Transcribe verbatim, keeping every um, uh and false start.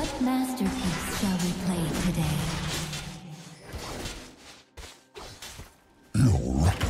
What masterpiece shall we play today? You're right.